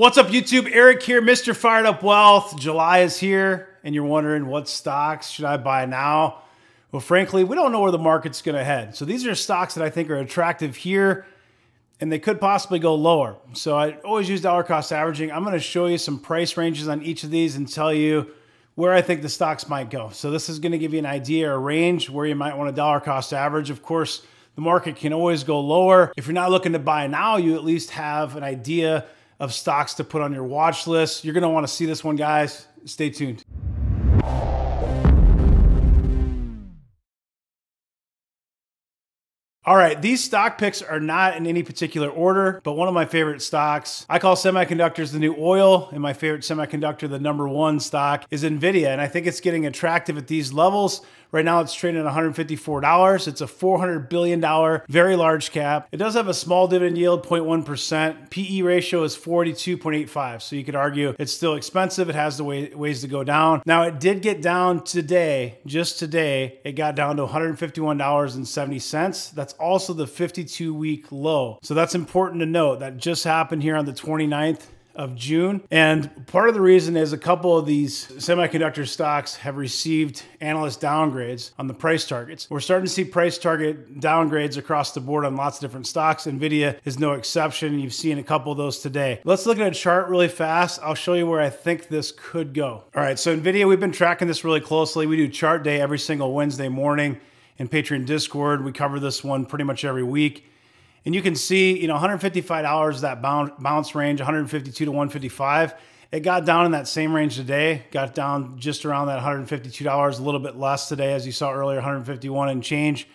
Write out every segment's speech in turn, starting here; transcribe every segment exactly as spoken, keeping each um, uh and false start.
What's up, YouTube? Eric here, Mister Fired Up Wealth. July is here, and you're wondering what stocks should I buy now? Well, frankly, we don't know where the market's going to head. So these are stocks that I think are attractive here, and they could possibly go lower. So I always use dollar cost averaging. I'm going to show you some price ranges on each of these and tell you where I think the stocks might go. So this is going to give you an idea or a range where you might want to dollar cost average. Of course, the market can always go lower. If you're not looking to buy now, you at least have an idea of stocks to put on your watch list. You're gonna wanna see this one, guys. Stay tuned. All right, these stock picks are not in any particular order, but one of my favorite stocks, I call semiconductors the new oil, and my favorite semiconductor, the number one stock, is NVIDIA, and I think it's getting attractive at these levels. Right now it's trading at one hundred fifty-four dollars. It's a four hundred billion dollar, very large cap. It does have a small dividend yield, zero point one percent. P E ratio is forty-two point eight five, so you could argue it's still expensive. It has the way, ways to go down. Now it did get down today, just today, it got down to one hundred fifty-one dollars and seventy cents. That's That's also the fifty-two week low. So that's important to note. That just happened here on the twenty-ninth of June. And part of the reason is a couple of these semiconductor stocks have received analyst downgrades on the price targets. We're starting to see price target downgrades across the board on lots of different stocks. NVIDIA is no exception. You've seen a couple of those today. Let's look at a chart really fast. I'll show you where I think this could go. All right, so NVIDIA, we've been tracking this really closely. We do chart day every single Wednesday morning. In Patreon Discord, we cover this one pretty much every week. And you can see, you know, one hundred fifty-five dollars, that bounce range, one hundred fifty-two to one hundred fifty-five. It got down in that same range today, got down just around that one hundred fifty-two dollars, a little bit less today, as you saw earlier, one hundred fifty-one and change.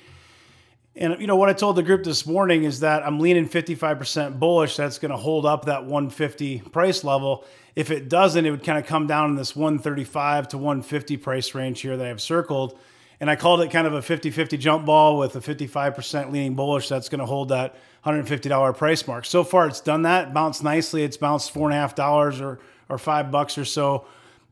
And, you know, what I told the group this morning is that I'm leaning fifty-five percent bullish. That's going to hold up that one hundred fifty price level. If it doesn't, it would kind of come down in this one thirty-five to one fifty price range here that I've circled. And I called it kind of a fifty fifty jump ball with a fifty-five percent leaning bullish. That's going to hold that one hundred fifty dollar price mark. So far, it's done that. Bounced nicely. It's bounced four and a half dollars or or five bucks or so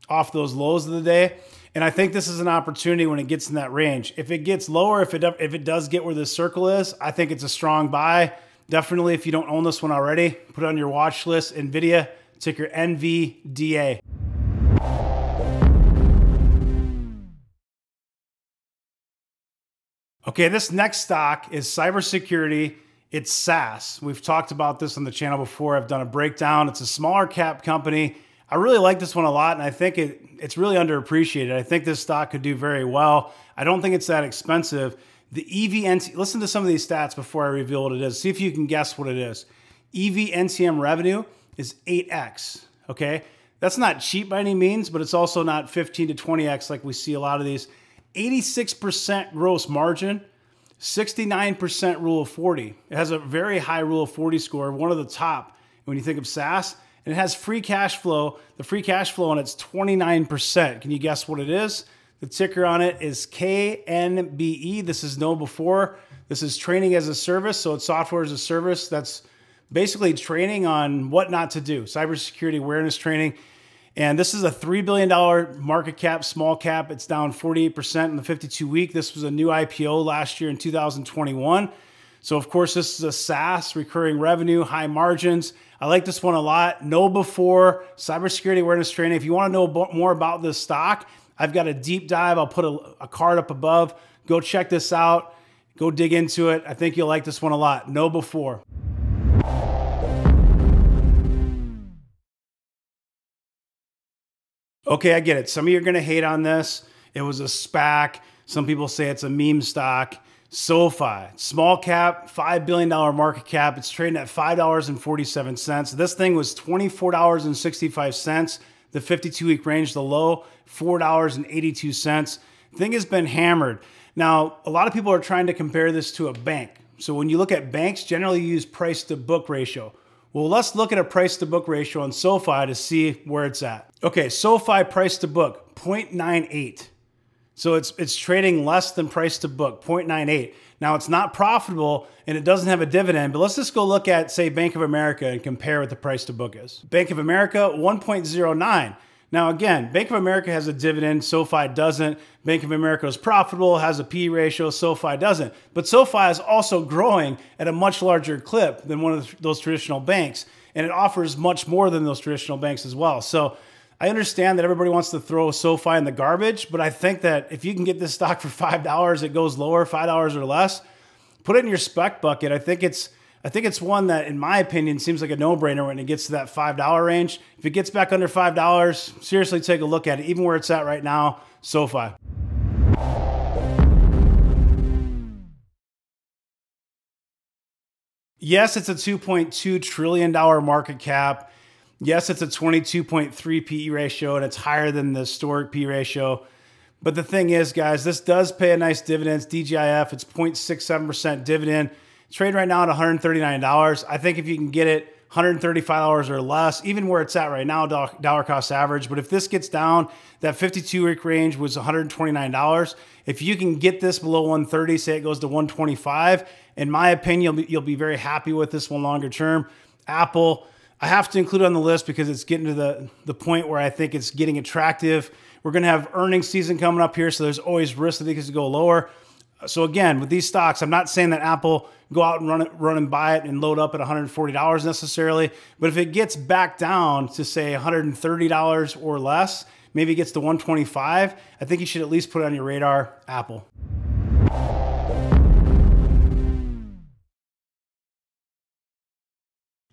off those lows of the day. And I think this is an opportunity when it gets in that range. If it gets lower, if it if it does get where this circle is, I think it's a strong buy. Definitely, if you don't own this one already, put it on your watch list. NVIDIA, ticker N V D A. Okay, this next stock is cybersecurity. It's SaaS. We've talked about this on the channel before. I've done a breakdown. It's a smaller cap company. I really like this one a lot, and I think it, it's really underappreciated. I think this stock could do very well. I don't think it's that expensive. The E V N T, listen to some of these stats before I reveal what it is. See if you can guess what it is. E V N T M revenue is eight X, okay? That's not cheap by any means, but it's also not fifteen to twenty X like we see a lot of these. eighty-six percent gross margin, sixty-nine percent rule of forty. It has a very high rule of forty score, one of the top when you think of SaaS. And it has free cash flow. The free cash flow on it's twenty-nine percent. Can you guess what it is? The ticker on it is K N B E. This is know before. This is training as a service. So it's software as a service. That's basically training on what not to do, cybersecurity awareness training. And this is a three billion dollar market cap, small cap. It's down forty-eight percent in the fifty-two week. This was a new I P O last year in two thousand twenty-one. So, of course, this is a SaaS, recurring revenue, high margins. I like this one a lot. know before, cybersecurity awareness training. If you want to know more about this stock, I've got a deep dive. I'll put a, a card up above. Go check this out. Go dig into it. I think you'll like this one a lot. know before. Okay, I get it. Some of you are going to hate on this. It was a SPAC. Some people say it's a meme stock. SoFi, small cap, five billion dollar market cap. It's trading at five dollars and forty-seven cents. This thing was twenty-four dollars and sixty-five cents. The fifty-two week range, the low, four dollars and eighty-two cents. Thing has been hammered. Now, a lot of people are trying to compare this to a bank. So when you look at banks, generally you use price to book ratio. Well, let's look at a price to book ratio on SoFi to see where it's at. Okay, SoFi price to book, zero point nine eight. So it's, it's trading less than price to book, zero point nine eight. Now, it's not profitable and it doesn't have a dividend, but let's just go look at, say, Bank of America and compare what the price to book is. Bank of America, one point zero nine. Now, again, Bank of America has a dividend, SoFi doesn't. Bank of America is profitable, has a P E ratio, SoFi doesn't. But SoFi is also growing at a much larger clip than one of those traditional banks. and it offers much more than those traditional banks as well. So I understand that everybody wants to throw SoFi in the garbage, but I think that if you can get this stock for five dollars, it goes lower, five dollars or less, put it in your spec bucket. I think it's I think it's one that, in my opinion, seems like a no-brainer when it gets to that five dollar range. If it gets back under five dollars, seriously take a look at it, even where it's at right now, SoFi. Yes, it's a two point two trillion dollar market cap. Yes, it's a twenty-two point three P E ratio, and it's higher than the historic P E ratio. But the thing is, guys, this does pay a nice dividend. It's D G I F. It's zero point six seven percent dividend. Trade right now at one hundred thirty-nine dollars. I think if you can get it one hundred thirty-five dollars or less, even where it's at right now, dollar cost average. But if this gets down, that fifty-two week range was one hundred twenty-nine dollars. If you can get this below one hundred thirty dollars, say it goes to one hundred twenty-five dollars, in my opinion, you'll be, you'll be very happy with this one longer term. Apple, I have to include it on the list because it's getting to the, the point where I think it's getting attractive. We're going to have earnings season coming up here, so there's always risk that these go lower. So again, with these stocks, I'm not saying that Apple go out and run it, run and buy it and load up at one hundred forty dollars necessarily. But if it gets back down to, say, one hundred thirty dollars or less, maybe it gets to one hundred twenty-five dollars, I think you should at least put it on your radar, Apple.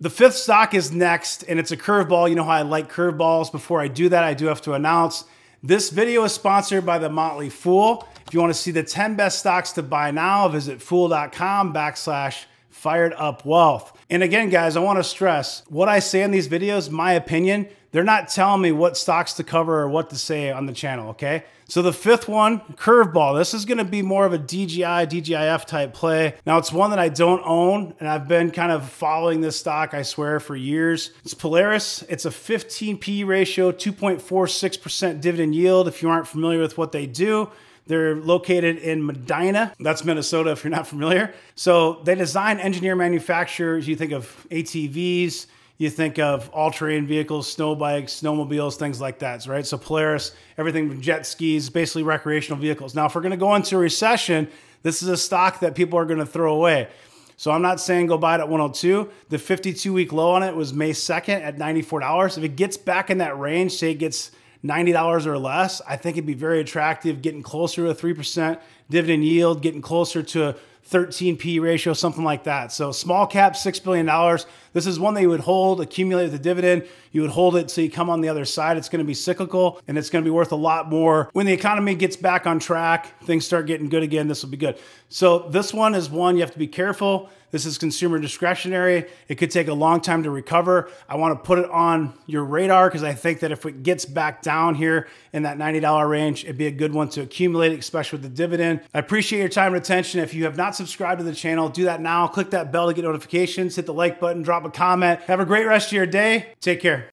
The fifth stock is next, and it's a curveball. You know how I like curveballs. Before I do that, I do have to announce this video is sponsored by The Motley Fool. If you want to see the ten best stocks to buy now, visit fool.com backslash fired up wealth. And again, guys, I want to stress what I say in these videos, my opinion. They're not telling me what stocks to cover or what to say on the channel, okay? So the fifth one, curveball. This is going to be more of a D G I, D G I F type play. Now, it's one that I don't own, and I've been kind of following this stock, I swear, for years. It's Polaris. It's a fifteen P E ratio, two point four six percent dividend yield. If you aren't familiar with what they do, they're located in Medina. That's Minnesota if you're not familiar. So they design, engineer, manufacturers. You think of A T Vs. You think of all-terrain vehicles, snow bikes, snowmobiles, things like that, right? So Polaris, everything from jet skis, basically recreational vehicles. Now, if we're going to go into a recession, this is a stock that people are going to throw away. So I'm not saying go buy it at one hundred two. The fifty-two week low on it was May second at ninety-four dollars. If it gets back in that range, say it gets ninety dollars or less, I think it'd be very attractive, getting closer to a three percent dividend yield, getting closer to a thirteen P E ratio, something like that. So small cap, six billion dollars. This is one that you would hold, accumulate the dividend. You would hold it so you come on the other side. It's going to be cyclical, and it's going to be worth a lot more. When the economy gets back on track, things start getting good again, this will be good. So this one is one you have to be careful. This is consumer discretionary. It could take a long time to recover. I want to put it on your radar because I think that if it gets back down here in that ninety dollar range, it'd be a good one to accumulate, especially with the dividend. I appreciate your time and attention. If you have not subscribed to the channel, do that now. Click that bell to get notifications. Hit the like button, drop a comment. Have a great rest of your day. Take care.